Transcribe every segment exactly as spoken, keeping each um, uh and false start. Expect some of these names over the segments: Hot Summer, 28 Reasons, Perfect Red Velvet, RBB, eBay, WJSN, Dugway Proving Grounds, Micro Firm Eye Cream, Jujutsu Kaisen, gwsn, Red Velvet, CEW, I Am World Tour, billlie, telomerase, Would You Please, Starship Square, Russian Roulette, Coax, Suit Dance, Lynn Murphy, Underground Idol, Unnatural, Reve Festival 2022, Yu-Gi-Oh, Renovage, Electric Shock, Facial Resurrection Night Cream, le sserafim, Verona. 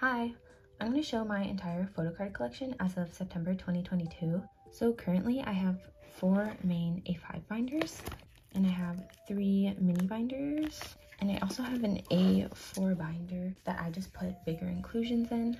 Hi, I'm going to show my entire photocard collection as of September twenty twenty-two. So currently I have four main A five binders, and I have three mini binders, and I also have an A four binder that I just put bigger inclusions in.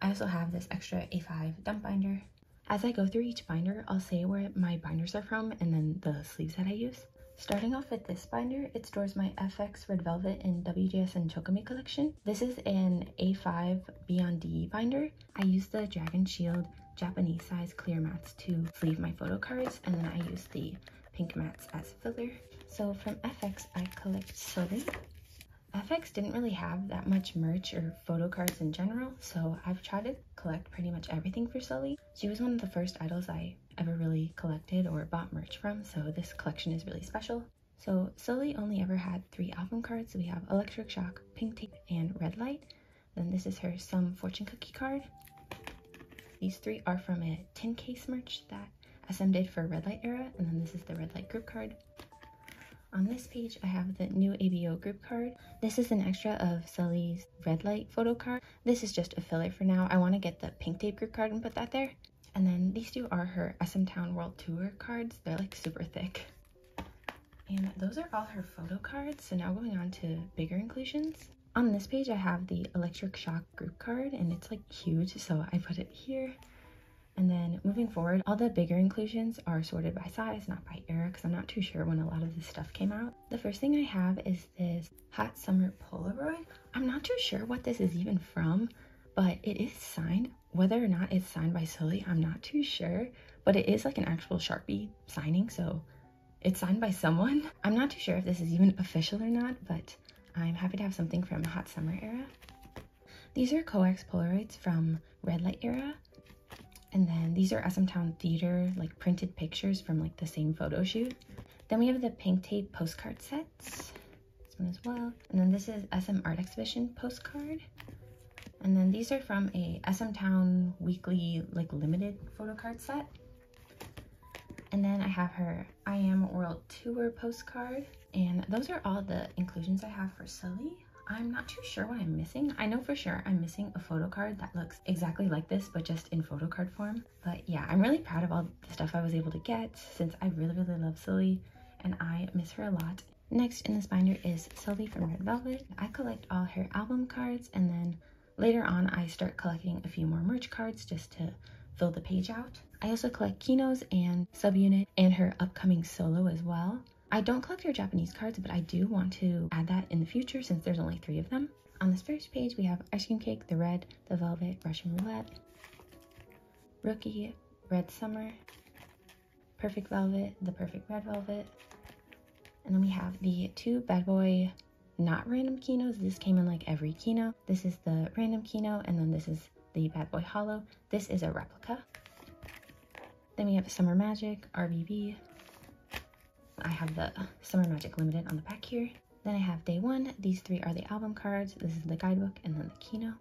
I also have this extra A five dump binder. As I go through each binder, I'll say where my binders are from and then the sleeves that I use. Starting off with this binder, it stores my F X, Red Velvet, and W J S N Chokomi collection. This is an A five Beyond D binder. I use the Dragon Shield Japanese size clear mats to sleeve my photo cards, and then I use the pink mats as filler. So from F X, I collect Sully. F X didn't really have that much merch or photo cards in general, so I've tried to collect pretty much everything for Sully. She was one of the first idols I ever really collected or bought merch from, so this collection is really special. So Sully only ever had three album cards. We have Electric Shock, Pink Tape, and Red Light. Then this is her Some Fortune Cookie card. These three are from a tin case merch that S M did for Red Light era, and then this is the Red Light group card. On this page, I have the new A B O group card. This is an extra of Sully's Red Light photo card. This is just a filler for now. I want to get the Pink Tape group card and put that there. And then these two are her S M Town World Tour cards. They're like super thick. And those are all her photo cards. So now going on to bigger inclusions. On this page, I have the Electric Shock group card, and it's like huge, so I put it here. And then moving forward, all the bigger inclusions are sorted by size, not by era, because I'm not too sure when a lot of this stuff came out. The first thing I have is this Hot Summer Polaroid. I'm not too sure what this is even from, but it is signed. Whether or not it's signed by Sully, I'm not too sure, but it is like an actual Sharpie signing, so it's signed by someone. I'm not too sure if this is even official or not, but I'm happy to have something from Hot Summer era. These are coax Polaroids from Red Light era. And then these are S M Town Theater, like printed pictures from like the same photo shoot. Then we have the Pink Tape postcard sets, this one as well. And then this is S M Art Exhibition postcard. And then these are from a S M Town weekly, like limited photo card set. And then I have her I Am World Tour postcard. And those are all the inclusions I have for Sully. I'm not too sure what I'm missing. I know for sure I'm missing a photo card that looks exactly like this, but just in photo card form. But yeah, I'm really proud of all the stuff I was able to get, since I really, really love Sully and I miss her a lot. Next in this binder is Sully from Red Velvet. I collect all her album cards, and then later on I start collecting a few more merch cards just to fill the page out. I also collect Kino's and Subunit and her upcoming solo as well. I don't collect her Japanese cards, but I do want to add that in the future since there's only three of them. On this first page, we have Ice Cream Cake, The Red, The Velvet, Russian Roulette, Rookie, Red Summer, Perfect Velvet, The Perfect Red Velvet, and then we have the two Bad Boy not random Kinos. This came in like every Kino. This is the random Kino, and then this is the Bad Boy Hollow. This is a replica. Then we have Summer Magic, R B B. I have the Summer Magic Limited on the back here. Then I have Day One. These three are the album cards. This is the guidebook and then the Kino.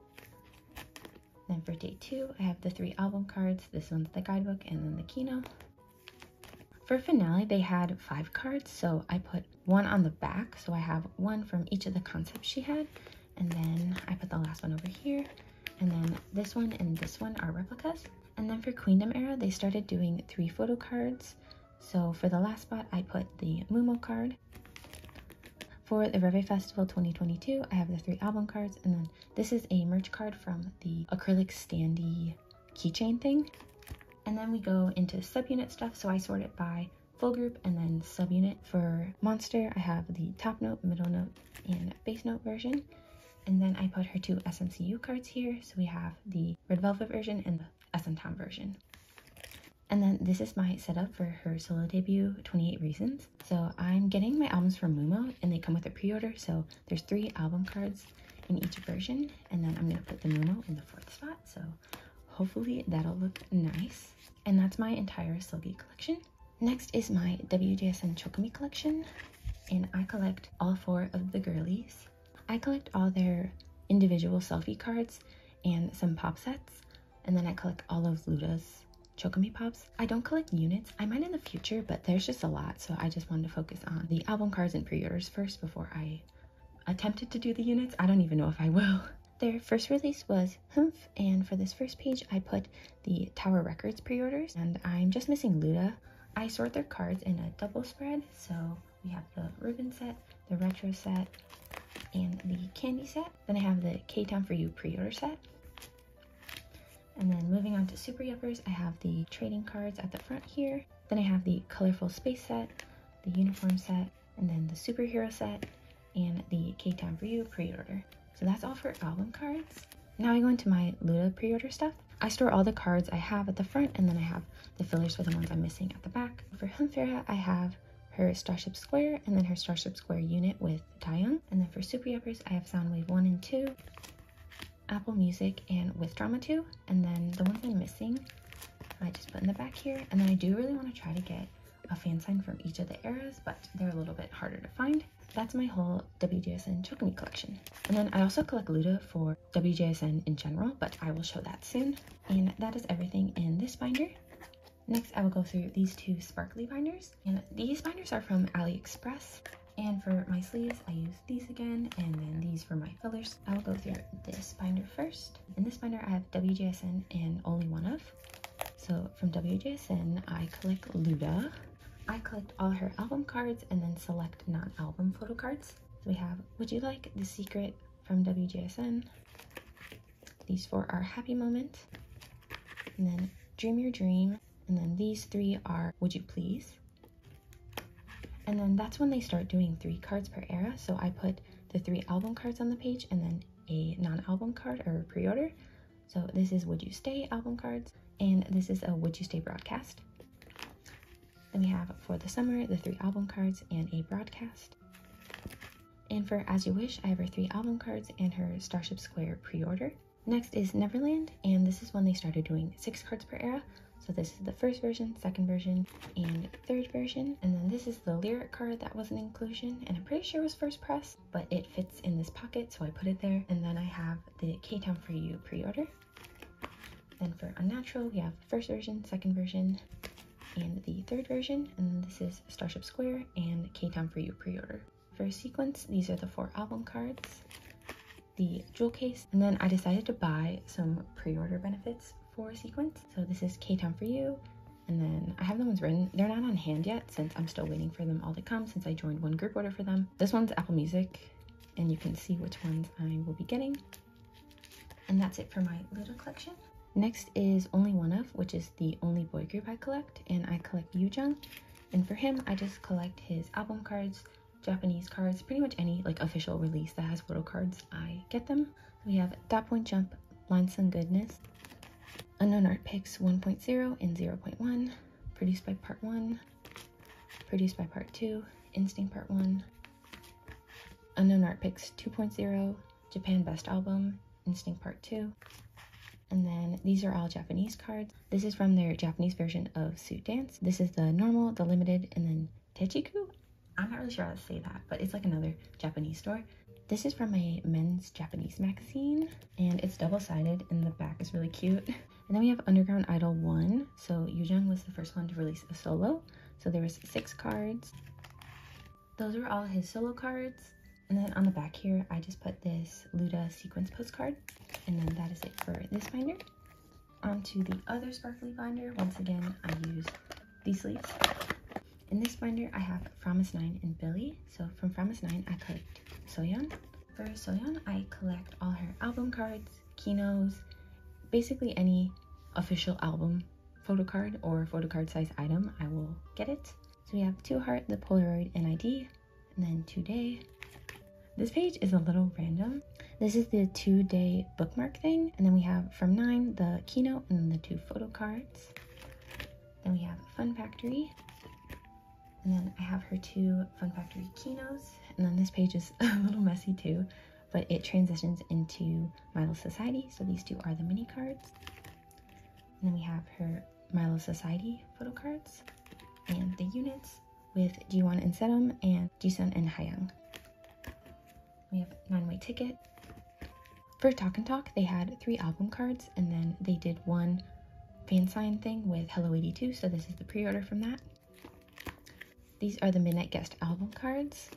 Then for Day Two, I have the three album cards. This one's the guidebook and then the Kino. For Finale, they had five cards, so I put one on the back. So I have one from each of the concepts she had. And then I put the last one over here. And then this one and this one are replicas. And then for Queendom era, they started doing three photo cards. So for the last spot, I put the Mumo card. For the Reve Festival twenty twenty-two, I have the three album cards, and then this is a merch card from the acrylic standy keychain thing. And then we go into subunit stuff, so I sort it by full group and then subunit. For Monster, I have the top note, middle note, and bass note version. And then I put her two S M C U cards here, so we have the Red Velvet version and the S M Town version. And then this is my setup for her solo debut, twenty-eight Reasons. So I'm getting my albums from Mumo, and they come with a pre-order. So there's three album cards in each version. And then I'm going to put the Mumo in the fourth spot. So hopefully that'll look nice. And that's my entire Sulgi collection. Next is my W J S N Chokomi collection. And I collect all four of the girlies. I collect all their individual selfie cards and some pop sets. And then I collect all of Luda's Chokomi pops. I don't collect units. I might in the future, but there's just a lot, so I just wanted to focus on the album cards and pre-orders first before I attempted to do the units. I don't even know if I will. Their first release was Humph, and for this first page I put the Tower Records pre-orders, and I'm just missing Luda. I sort their cards in a double spread, so we have the ribbon set, the retro set, and the candy set. Then I have the K-Town for You pre-order set. And then moving on to Super Yuppers, I have the trading cards at the front here. Then I have the colorful space set, the uniform set, and then the superhero set, and the K-Town for You pre-order. So that's all for album cards. Now I go into my Luda pre-order stuff. I store all the cards I have at the front, and then I have the fillers for the ones I'm missing at the back. For Humfera, I have her Starship Square, and then her Starship Square unit with Taeyong. And then for Super Yuppers, I have Soundwave one and two, Apple Music, and With Drama two. And then the ones I'm missing, I just put in the back here. And then I do really want to try to get a fan sign from each of the eras, but they're a little bit harder to find. That's my whole W J S N Chokomi collection. And then I also collect Luda for W J S N in general, but I will show that soon. And that is everything in this binder. Next, I will go through these two sparkly binders. And these binders are from AliExpress. And for my sleeves, I use these again, and then these for my fillers. I will go through this binder first. In this binder, I have W J S N and Only One Of. So from W J S N, I collect Luda. I collect all her album cards and then select non-album photo cards. So we have Would You Like, The Secret from W J S N. These four are Happy Moment, and then Dream Your Dream, and then these three are Would You Please. And then that's when they start doing three cards per era, so I put the three album cards on the page and then a non-album card or pre-order. So this is Would You Stay album cards, and this is a Would You Stay broadcast. Then we have For the Summer, the three album cards, and a broadcast. And for As You Wish, I have her three album cards and her Starship Square pre-order. Next is Neverland, and this is when they started doing six cards per era. So this is the first version, second version, and third version. And then this is the lyric card that was an inclusion, and I'm pretty sure it was first press, but it fits in this pocket, so I put it there. And then I have the K-Town for You pre-order. Then for Unnatural, we have first version, second version, and the third version, and this is Starship Square and K-Town for You pre-order. For Sequence, these are the four album cards, the jewel case, and then I decided to buy some pre-order benefits for Sequence. So this is K-Town for You, and then I have the ones written. They're not on hand yet since I'm still waiting for them all to come since I joined one group order for them. This one's Apple Music, and you can see which ones I will be getting. And that's it for my little collection. Next is Only One Of, which is the only boy group I collect, and I collect Yoojung. And for him, I just collect his album cards, Japanese cards, pretty much any like official release that has photo cards, I get them. We have Dot Point Jump, Line-Sung Goodness, Unknown Art Picks one point zero and zero point one, Produced by Part one, Produced by Part two, Instinct Part one, Unknown Art Picks two point zero, Japan Best Album, Instinct Part two. And then these are all Japanese cards. This is from their Japanese version of Suit Dance. This is the normal, the limited, and then Techiku? I'm not really sure how to say that, but it's like another Japanese store. This is from a men's Japanese magazine, and it's double-sided, and the back is really cute. And then we have Underground Idol one. So Yoojung was the first one to release a solo. So there was six cards. Those were all his solo cards. And then on the back here, I just put this Luda Sequence postcard. And then that is it for this binder. On to the other sparkly binder. Once again, I use these sleeves. In this binder, I have fromis_nine and Billy. So from fromis_nine, I collect Soyeon. For Soyeon, I collect all her album cards, kinos, basically any official album photo card or photo card size item, I will get it. So we have Two Heart, the Polaroid N I D, and then Today. This page is a little random. This is the two-day bookmark thing, and then we have from nine, the keynote, and then the two photo cards. Then we have Fun Factory, and then I have her two Fun Factory keynotes, and then this page is a little messy too, but it transitions into Milo Society, so these two are the mini cards. And then we have her Milo Society photo cards, and the units with Jiwan and Sedum, and Jisun and Hayoung. We have Nine-Way Ticket. For Talk and Talk, they had three album cards, and then they did one fan sign thing with Hello eighty-two, so this is the pre-order from that. These are the Midnight Guest album cards.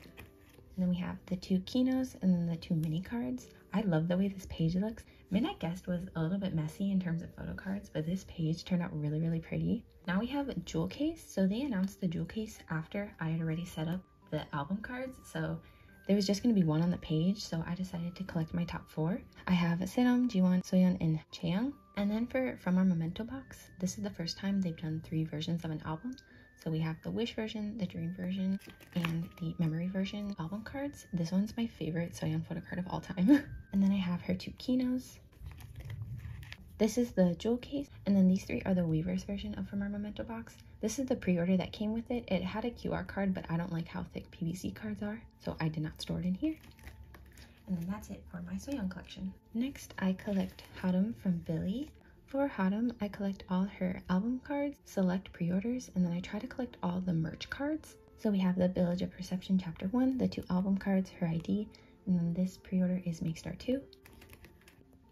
And then we have the two kinos and then the two mini cards. I love the way this page looks. Midnight Guest was a little bit messy in terms of photo cards, but this page turned out really, really pretty. Now we have Jewel Case. So they announced the Jewel Case after I had already set up the album cards, so there was just going to be one on the page, so I decided to collect my top four. I have Seram, Jiwan, Soyeon, and Chaeyoung. And then for From Our Memento box, this is the first time they've done three versions of an album. So we have the Wish version, the Dream version, and the Memory version album cards. This one's my favorite Soyeon photo card of all time. And then I have her two Kinos. This is the Jewel Case, and then these three are the Weverse version of From Our Memento box. This is the pre-order that came with it. It had a Q R card, but I don't like how thick P V C cards are, so I did not store it in here. And then that's it for my Soyeon collection. Next, I collect Harum from Billy. For Harum, I collect all her album cards, select pre-orders, and then I try to collect all the merch cards. So we have the Village of Perception Chapter one, the two album cards, her I D, and then this pre-order is Makestar two.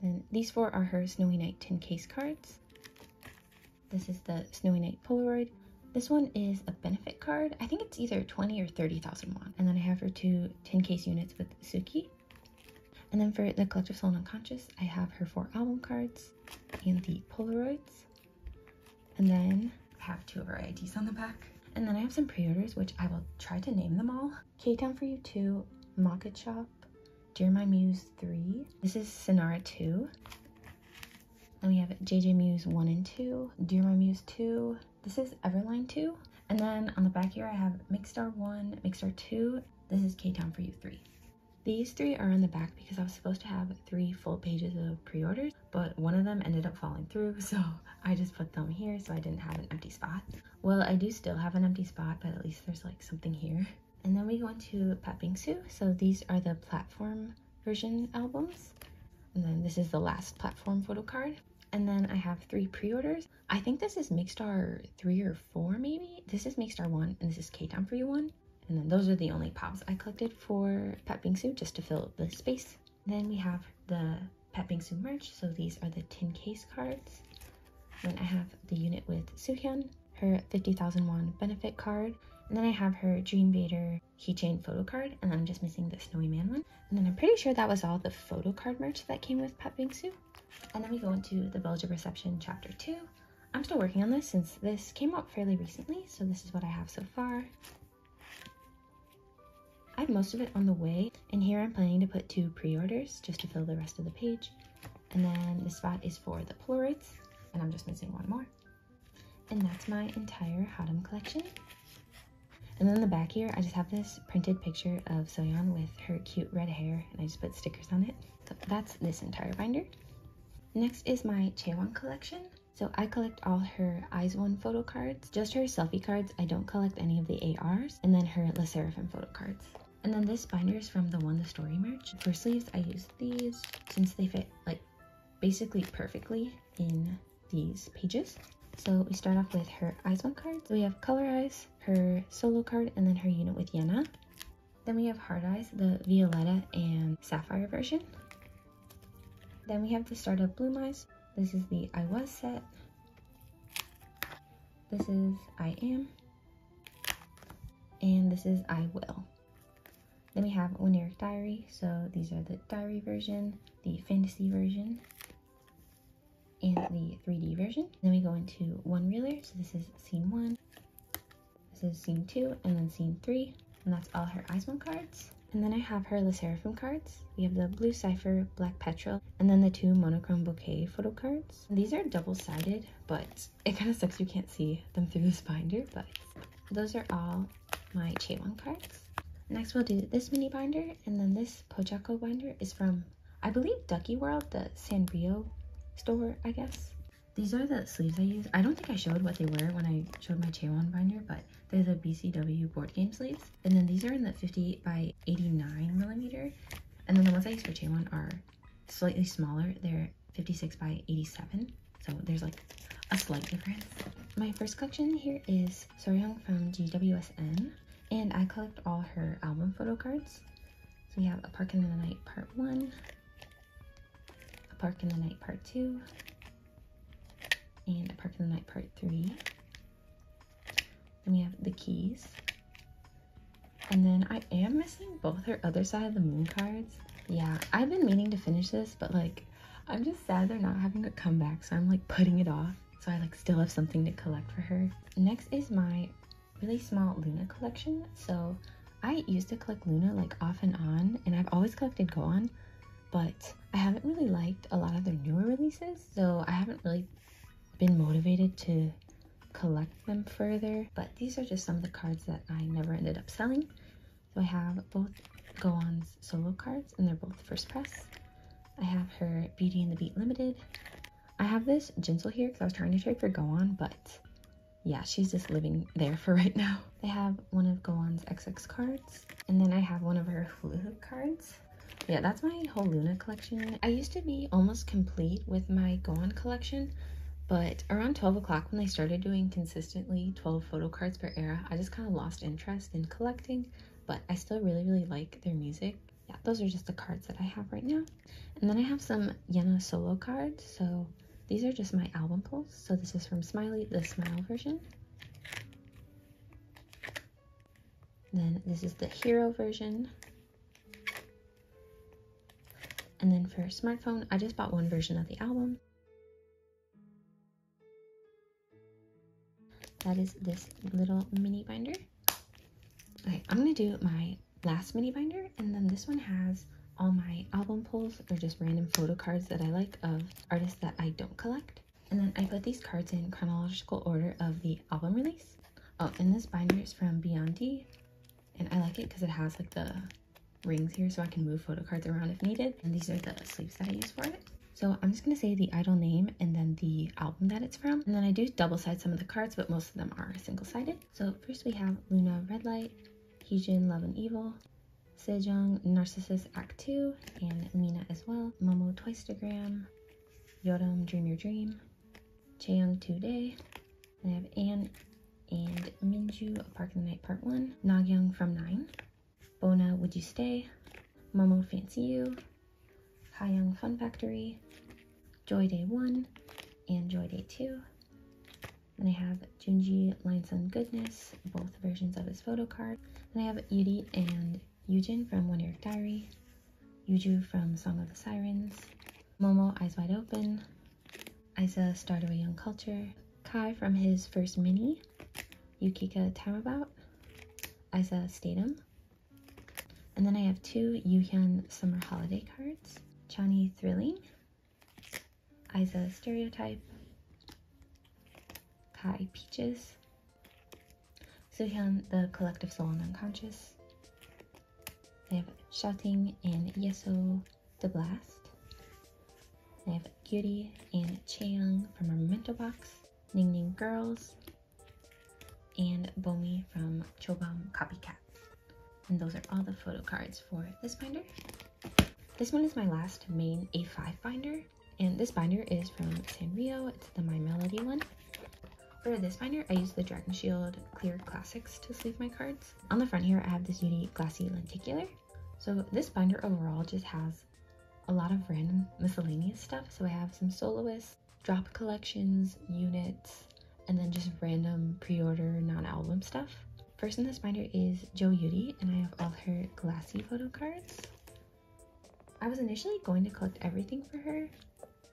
Then these four are her Snowy Night tin case cards. This is the Snowy Night Polaroid. This one is a benefit card. I think it's either twenty or thirty thousand won. And then I have her two tin case units with Suki. And then for the Collective Soul and Unconscious, I have her four album cards and the Polaroids. And then I have two of her I Ds on the back. And then I have some pre-orders, which I will try to name them all. K-Town for You two, Maka Chop, Dear My Muse three. This is Sinara two. Then we have J J Muse one and two, Dear My Muse two. This is Everline two. And then on the back here, I have Makestar one, Makestar two. This is K-Town for You three. These three are on the back because I was supposed to have three full pages of pre-orders, but one of them ended up falling through, so I just put them here so I didn't have an empty spot. Well, I do still have an empty spot, but at least there's like something here. And then we go into Pat Bingsu. So these are the platform version albums. And then this is the last platform photo card. And then I have three pre-orders. I think this is Makestar three or four maybe. This is Makestar one and this is K-Town for You one. And then those are the only pops I collected for Pat Bingsu just to fill the space. Then we have the Pat Bingsu merch. So these are the tin case cards. Then I have the unit with Soohyun, her fifty thousand won benefit card. And then I have her Dream Vader keychain photo card, and then I'm just missing the Snowy Man one. And then I'm pretty sure that was all the photo card merch that came with Pat Bingsu. And then we go into the Village of Perception Chapter two. I'm still working on this since this came out fairly recently, so this is what I have so far. I have most of it on the way, and here I'm planning to put two pre-orders just to fill the rest of the page. And then this spot is for the Polaroids, and I'm just missing one more. And that's my entire Harum collection. And then in the back here, I just have this printed picture of Soyeon with her cute red hair, and I just put stickers on it. So that's this entire binder. Next is my Chaewon collection. So I collect all her Eyes One photo cards, just her selfie cards. I don't collect any of the A Rs, and then her La Seraphim photo cards. And then this binder is from the One The Story merch. For sleeves, I used these since they fit like basically perfectly in these pages. So we start off with her Eyes One cards. So we have Color Eyes, her solo card, and then her unit with Yena. Then we have Hard Eyes, the Violetta and Sapphire version. Then we have the Startup Bloom Eyes. This is the I Was set. This is I Am. And this is I Will. Then we have Oniric Diary. So these are the diary version, the fantasy version, and the three D version. Then we go into One Reeler. So this is scene one, this is scene two, and then scene three. And that's all her Eyes One cards. And then I have her La Seraphim cards. We have the Blue Cipher, Black Petrel, and then the two Monochrome Bouquet photo cards. And these are double-sided, but it kind of sucks you can't see them through this binder, but those are all my Chaewon cards. Next we'll do this mini binder, and then this Pochako binder is from, I believe, Ducky World, the Sanrio store, I guess. These are the sleeves I used. I don't think I showed what they were when I showed my Chaewon binder, but they're the B C W board game sleeves. And then these are in the fifty-eight by eighty-nine millimeter. And then the ones I use for Chaewon are slightly smaller. They're fifty-six by eighty-seven. So there's like a slight difference. My first collection here is Soyeon from G W S N. And I collect all her album photo cards. So we have A Park in the Night Part one, A Park in the Night Part two, and A Park in the Night Part three. Then we have The Keys. And then I am missing both her Other Side of the Moon cards. Yeah, I've been meaning to finish this, but like I'm just sad they're not having a comeback, so I'm like putting it off. So I like still have something to collect for her. Next is my really small Luna collection. So I used to collect Luna like off and on, and I've always collected Go-On, but I haven't really liked a lot of their newer releases, so I haven't really been motivated to collect them further. But these are just some of the cards that I never ended up selling. So I have both Go-On's solo cards, and they're both first press. I have her Beauty and the Beat Limited. I have this Jinsel here because I was trying to trade for Go-On, but yeah, she's just living there for right now. I have one of Go-On's X X cards, and then I have one of her Hula Hoop cards. Yeah, that's my whole Luna collection. I used to be almost complete with my Go-On collection, but around twelve o'clock when they started doing consistently twelve photo cards per era, I just kind of lost interest in collecting, but I still really, really like their music. Yeah, those are just the cards that I have right now. And then I have some Yena solo cards, so these are just my album pulls. So this is from Smiley, the Smile version. Then this is the Hero version. And then for smartphone, I just bought one version of the album. That is this little mini binder. Okay, I'm gonna do my last mini binder, and then this one has all my album pulls or just random photo cards that I like of artists that I don't collect. And then I put these cards in chronological order of the album release. Oh, and this binder is from Beyond D, and I like it because it has like the rings here so I can move photo cards around if needed. And these are the sleeves that I use for it. So I'm just gonna say the idol name and then the album that it's from. And then I do double side some of the cards, but most of them are single sided. So first we have Luna Red Light, Heejin Love and Evil, Sejong Narcissist Act two, and Mina as well, Momo Twistagram, Yoram Dream Your Dream, Chaeyoung Today, and I have Anne and Minju A Park in the Night Part one, Nagyeong from nine, Bona Would You Stay, Momo Fancy You, Hayoung Fun Factory, Joy Day one, and Joy Day two. Then I have Junji Linesun Goodness, both versions of his photo card. Then I have Yuri and Yujin from One Eric Diary, Yuju from Song of the Sirens, Momo Eyes Wide Open, Isa Starred Away Young Culture, Kai from his first mini, Yukika Time About, Isa Statum, and then I have two Yuhyun Summer Holiday cards, Chani Thrilling, Isa Stereotype, Kai Peaches, Suhyun The Collective Soul and Unconscious. I have Shouting and Yeso The Blast. I have Gyuri and Chaeyoung from our Memento Box, Ning Ning Girls, and Bomi from Chobam Copycat. And those are all the photo cards for this binder. This one is my last main A five binder, and this binder is from Sanrio. It's the My Melody one. For this binder, I use the Dragon Shield Clear Classics to sleeve my cards. On the front here, I have this Yuri Glassy Lenticular. So this binder overall just has a lot of random miscellaneous stuff. So I have some soloists, drop collections, units, and then just random pre-order non-album stuff. First in this binder is Jo Yuri, and I have all her glassy photo cards. I was initially going to collect everything for her,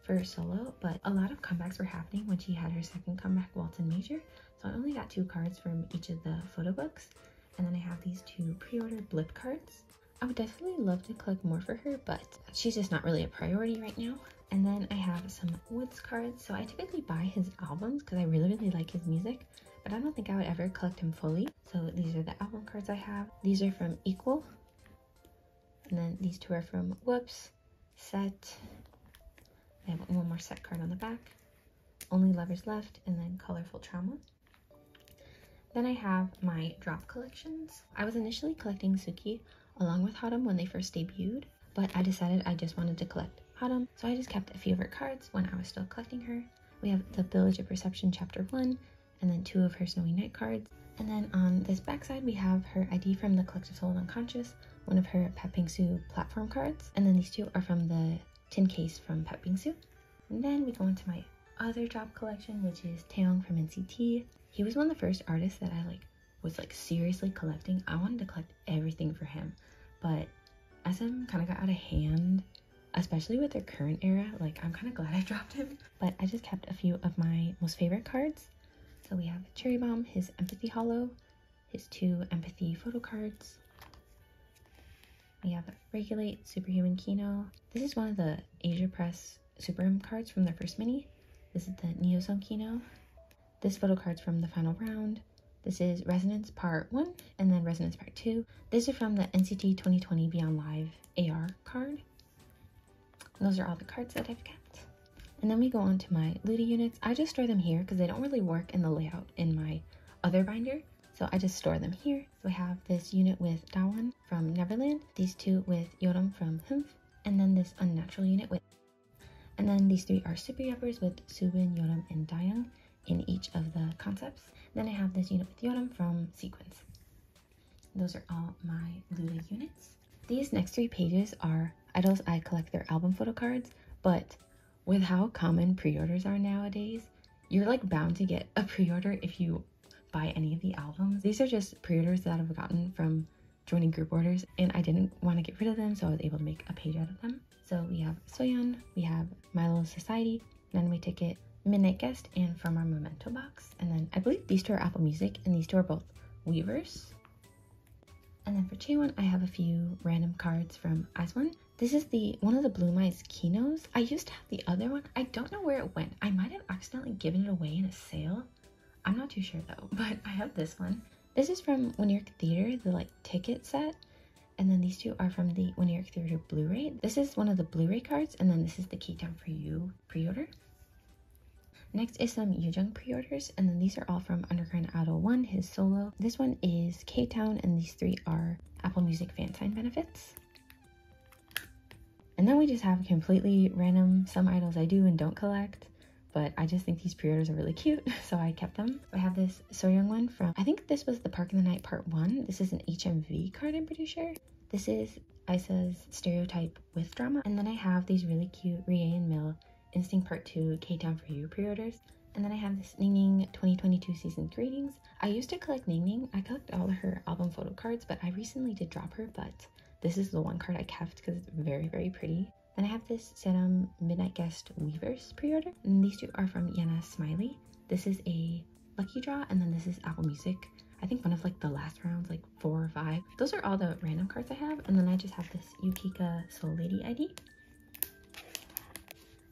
for solo, but a lot of comebacks were happening when she had her second comeback, Waltz and Major, so I only got two cards from each of the photo books, and then I have these two pre-order blip cards. I would definitely love to collect more for her, but she's just not really a priority right now. And then I have some Woods cards, so I typically buy his albums because I really, really like his music, but I don't think I would ever collect him fully. So these are the album cards I have. These are from Equal, and then these two are from Whoops, Set. I have one more set card on the back, Only Lovers Left, and then Colorful Trauma. Then I have my drop collections. I was initially collecting Suki along with Haram when they first debuted, but I decided I just wanted to collect Haram, so I just kept a few of her cards when I was still collecting her. We have the Village of Perception Chapter one, and then two of her Snowy Night cards. And then on this backside, we have her I D from the Collective Soul and Unconscious, one of her Papingsu platform cards, and then these two are from the Tin Case from Pep Bingsu. And then we go into my other drop collection, which is Taeyong from N C T. He was one of the first artists that I like was like seriously collecting. I wanted to collect everything for him, but S M kind of got out of hand, especially with their current era. Like, I'm kind of glad I dropped him. But I just kept a few of my most favorite cards. So we have Cherry Bomb, his Empathy Hollow, his two Empathy photo cards. We have Regulate, Superhuman Kino. This is one of the Asia Press Super M cards from their first mini. This is the Neosong Kino. This photo card's from the final round. This is Resonance Part one and then Resonance Part two. This is from the N C T twenty twenty Beyond Live A R card. And those are all the cards that I've kept. And then we go on to my Ludi units. I just store them here because they don't really work in the layout in my other binder. So I just store them here. So I have this unit with Dawan from Neverland, these two with Yoram from Hmph, and then this Unnatural unit with... And then these three are Super Yuppers with Subin, Yoram, and Dayoung in each of the concepts. Then I have this unit with Yoram from Sequence. Those are all my Ludi units. These next three pages are idols I collect their album photo cards, but with how common pre-orders are nowadays, you're like bound to get a pre-order if you buy any of the albums. These are just pre-orders that I've gotten from joining group orders, and I didn't want to get rid of them, so I was able to make a page out of them. So we have Soyeon, we have Milo Society, Nanami Ticket, Midnight Guest, and from our Memento box. And then I believe these two are Apple Music, and these two are both Weavers. And then for Jiwan, I have a few random cards from Aswan. This is the one of the Bloom Eyes Kinos. I used to have the other one. I don't know where it went. I might have accidentally given it away in a sale. I'm not too sure though, but I have this one. This is from Winnerick Theater, the like ticket set. And then these two are from the Winnerick Theater Blu-ray. This is one of the Blu-ray cards, and then this is the K-Town for You pre-order. Next is some Yujung pre-orders, and then these are all from Underground Idol one, his solo. This one is K-Town, and these three are Apple Music fansign benefits. And then we just have completely random, some idols I do and don't collect, but I just think these pre-orders are really cute, so I kept them. I have this Soyoung one from, I think this was the Park in the Night Part one. This is an H M V card, I'm pretty sure. This is Isa's Stereotype with Drama. And then I have these really cute Rie and Mil Instinct Part two K-Town for You pre-orders. And then I have this Ningning twenty twenty-two season greetings. I used to collect Ningning. I collect all of her album photo cards, but I recently did drop her, but this is the one card I kept because it's very, very pretty. Then I have this Serum Midnight Guest Weavers pre-order. And these two are from Yana Smiley. This is a Lucky Draw, and then this is Apple Music. I think one of like the last rounds, like four or five. Those are all the random cards I have. And then I just have this Yukika Soul Lady I D.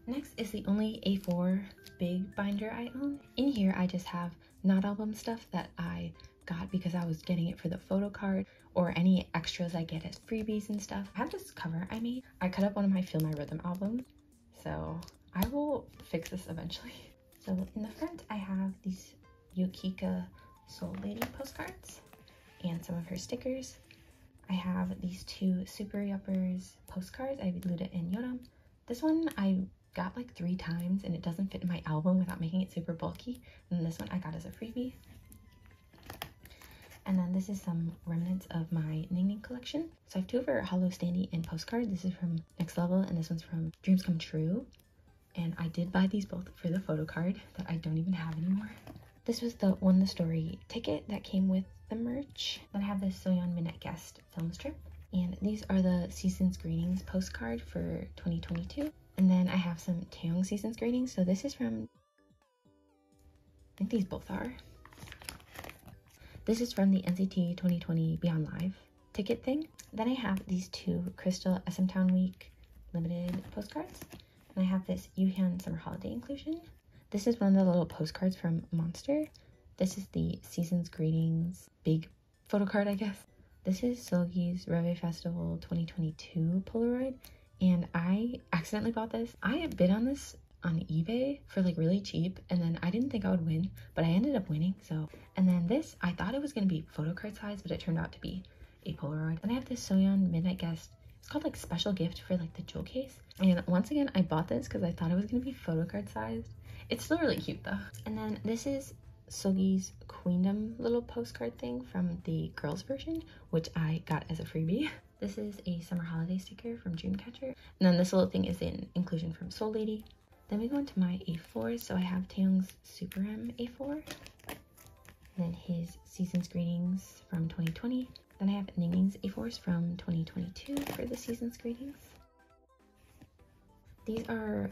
Next is the only A four big binder I own. In here, I just have not album stuff that I got because I was getting it for the photo card, or any extras I get as freebies and stuff. I have this cover I made. I cut up one of my Feel My Rhythm albums, so I will fix this eventually. So in the front, I have these Yukika Soul Lady postcards and some of her stickers. I have these two Super Yuppers postcards, I have Luda and Yoram. This one I got like three times and it doesn't fit in my album without making it super bulky. And this one I got as a freebie. And then this is some remnants of my Ningning collection. So I have two of her Hollow Standee and postcard. This is from Next Level and this one's from Dreams Come True. And I did buy these both for the photo card that I don't even have anymore. This was the Won the Story ticket that came with the merch. Then I have this Soyeon Midnight Guest film strip. And these are the Season's Greetings postcard for twenty twenty-two. And then I have some Taeyong Season's Greetings. So this is from, I think these both are. This is from the N C T twenty twenty Beyond Live ticket thing. Then I have these two Crystal S M Town Week limited postcards. And I have this Yuhyun Summer Holiday Inclusion. This is one of the little postcards from Monster. This is the Season's Greetings big photo card, I guess. This is Solgi's Reve Festival twenty twenty-two Polaroid. And I accidentally bought this. I had bid on this on eBay for like really cheap, and then I didn't think I would win, but I ended up winning. So, and then this, I thought it was going to be photo card size, but it turned out to be a Polaroid. Then I have this Soyeon Midnight Guest, it's called like special gift for like the jewel case, and once again I bought this because I thought it was going to be photo card sized. It's still really cute though. And then this is Sogi's Queendom little postcard thing from the girls version, which I got as a freebie. This is a summer holiday sticker from Dreamcatcher, and then this little thing is an inclusion from Soul Lady. Then we go into my A fours, so I have Taeyong's Super M A four, then his Season's Greetings from twenty twenty, Then I have Ning's A fours from twenty twenty-two for the season's greetings. These are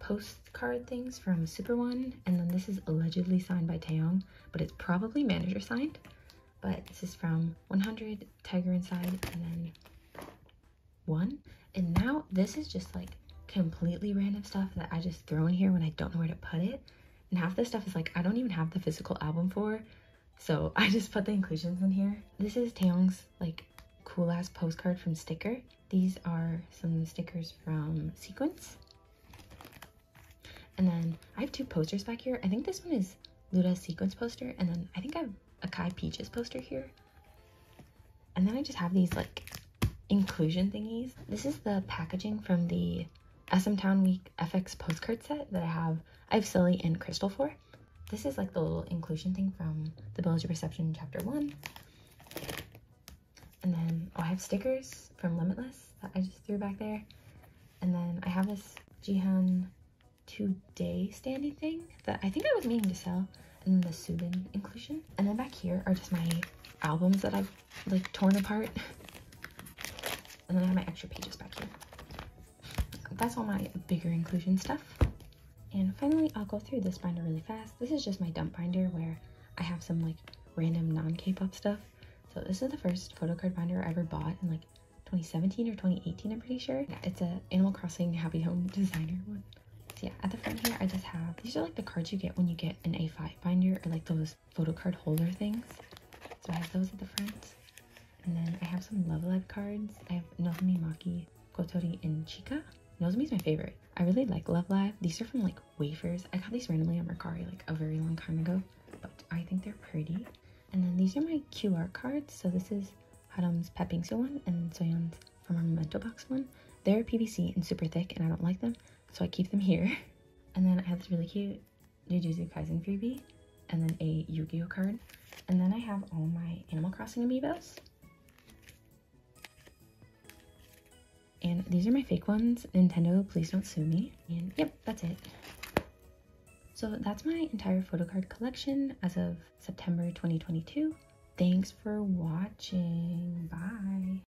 postcard things from Super One, and then this is allegedly signed by Taeyong, but it's probably manager signed. But this is from one hundred, Tiger Inside, and then One. And now this is just like completely random stuff that I just throw in here when I don't know where to put it. And half this stuff is like I don't even have the physical album for, so I just put the inclusions in here. This is Taeyong's like cool ass postcard from Sticker. These are some stickers from Sequence. And then I have two posters back here. I think this one is Luda's Sequence poster, and then I think I have Akai Peach's poster here. And then I just have these like inclusion thingies. This is the packaging from the S M Town Week F X postcard set that I have. I have Sully and Crystal for. This is like the little inclusion thing from the Village of Reception Chapter One. And then oh, I have stickers from Limitless that I just threw back there. And then I have this Jihan Today standing thing that I think I was meaning to sell, and the Subin inclusion. And then back here are just my albums that I've like torn apart. And then I have my extra pages back here. That's all my bigger inclusion stuff. And finally, I'll go through this binder really fast. This is just my dump binder where I have some like random non-K-pop stuff. So this is the first photocard binder I ever bought in like twenty seventeen or twenty eighteen, I'm pretty sure. Yeah, it's a Animal Crossing Happy Home designer one. Yeah, at the front here I just have, these are like the cards you get when you get an A five binder, or like those photo card holder things. So I have those at the front. And then I have some Love Live cards. I have Nozomi, Maki, Kotori, and Chika. Nozomi's my favorite. I really like Love Live. These are from like Wafers. I got these randomly on Mercari like a very long time ago, but I think they're pretty. And then these are my Q R cards. So this is Haram's Pepingso one and Soyeon's from our Memento Box one. They're P V C and super thick and I don't like them, so I keep them here. And then I have this really cute Jujutsu Kaisen freebie, and then a Yu-Gi-Oh card. And then I have all my Animal Crossing amiibos. And these are my fake ones. Nintendo, please don't sue me. And yep, that's it. So that's my entire photocard collection as of September twenty twenty-two. Thanks for watching. Bye.